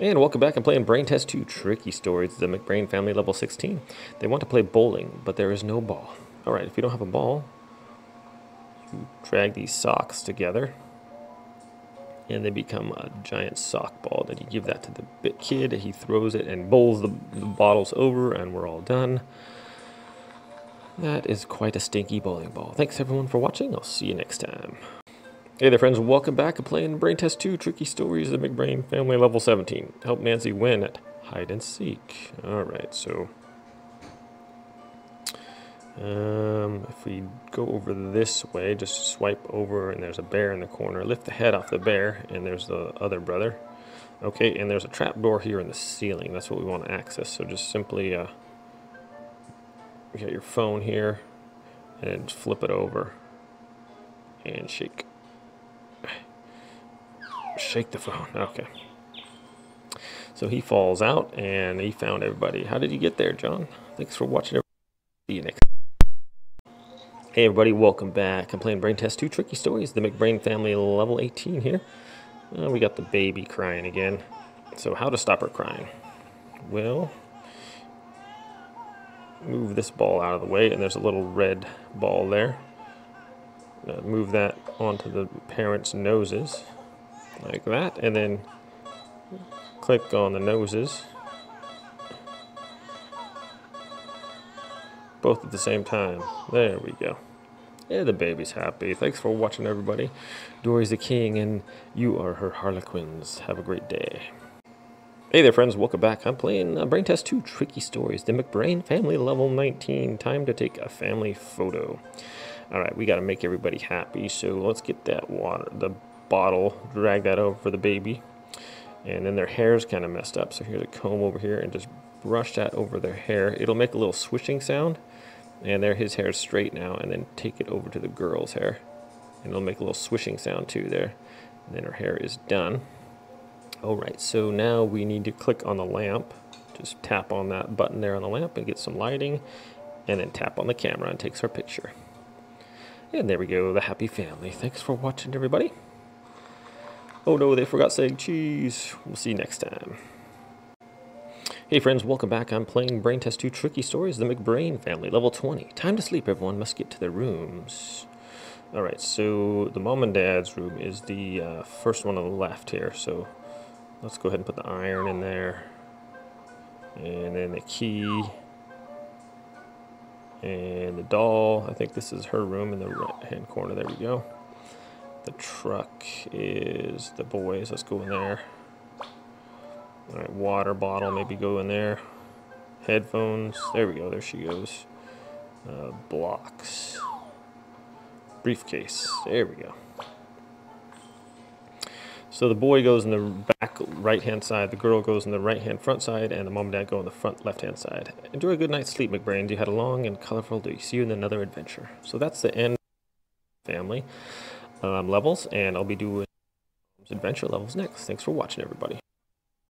And welcome back. I'm playing Brain Test 2 Tricky Stories, the McBrain Family level 16. They want to play bowling, but there is no ball. Alright, if you don't have a ball, you drag these socks together, and they become a giant sock ball. Then you give that to the bit kid, he throws it and bowls the bottles over, and we're all done. That is quite a stinky bowling ball. Thanks everyone for watching. I'll see you next time. Hey there friends, welcome back. I'm playing Brain Test 2 Tricky Stories, the McBrain Family level 17. Help Nancy win at hide and seek. Alright, so if we go over this way, just swipe over and there's a bear in the corner. Lift the head off the bear and there's the other brother. Okay, and there's a trap door here in the ceiling. That's what we want to access. So just simply you got your phone here and flip it over and shake. Shake the phone. Okay. So he falls out and he found everybody. How did you get there, John? Thanks for watching. See you next time. Hey, everybody. Welcome back. I'm playing Brain Test 2 Tricky Stories, the McBrain Family level 18 here. We got the baby crying again. So how to stop her crying? Well, move this ball out of the way, and there's a little red ball there. Move that onto the parents' noses. Like that, and then click on the noses both at the same time. There we go. Yeah, the baby's happy. Thanks for watching, everybody. Dory's the king and you are her Harlequins. Have a great day. Hey there friends, welcome back. I'm playing Brain Test 2 Tricky Stories, the McBrain Family level 19. Time to take a family photo. Alright, we gotta make everybody happy, so let's get that water, the bottle, drag that over for the baby, and then their hair's kind of messed up, so here's a comb over here and just brush that over their hair. It'll make a little swishing sound, and there his hair's straight now, and then take it over to the girl's hair and it'll make a little swishing sound too there, and then her hair is done. Alright, so now we need to click on the lamp, just tap on that button there on the lamp and get some lighting, and then tap on the camera and takes her picture. And there we go, the happy family. Thanks for watching, everybody. Oh no, they forgot saying cheese. We'll see you next time. Hey friends, welcome back. I'm playing Brain Test 2 Tricky Stories, the McBrain Family, level 20. Time to sleep, everyone must get to their rooms. Alright, so the mom and dad's room is the first one on the left here. So let's go ahead and put the iron in there. And then the key. And the doll. I think this is her room in the right-hand corner. There we go. The truck is the boys. Let's go in there. All right, water bottle, maybe go in there. Headphones. There we go. There she goes. Blocks. Briefcase. There we go. So the boy goes in the back right-hand side. The girl goes in the right-hand front side. And the mom and dad go in the front left-hand side. Enjoy a good night's sleep, McBrain. You had a long and colorful day. See you in another adventure. So that's the end of the family. Levels, and I'll be doing adventure levels next. Thanks for watching, everybody.